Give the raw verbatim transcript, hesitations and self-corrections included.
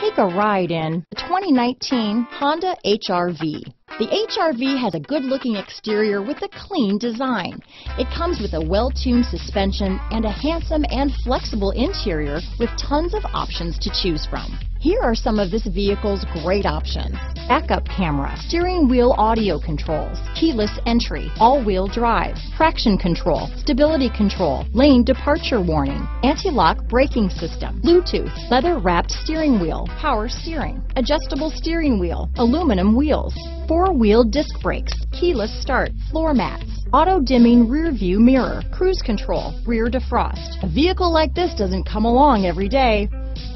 Take a ride in the twenty nineteen Honda H R V. The H R V has a good-looking exterior with a clean design. It comes with a well-tuned suspension and a handsome and flexible interior with tons of options to choose from. Here are some of this vehicle's great options: backup camera, steering wheel audio controls, keyless entry, all-wheel drive, traction control, stability control, lane departure warning, anti-lock braking system, Bluetooth, leather-wrapped steering wheel, power steering, adjustable steering wheel, aluminum wheels, four-wheel disc brakes, keyless start, floor mats, auto-dimming rear-view mirror, cruise control, rear defrost. A vehicle like this doesn't come along every day.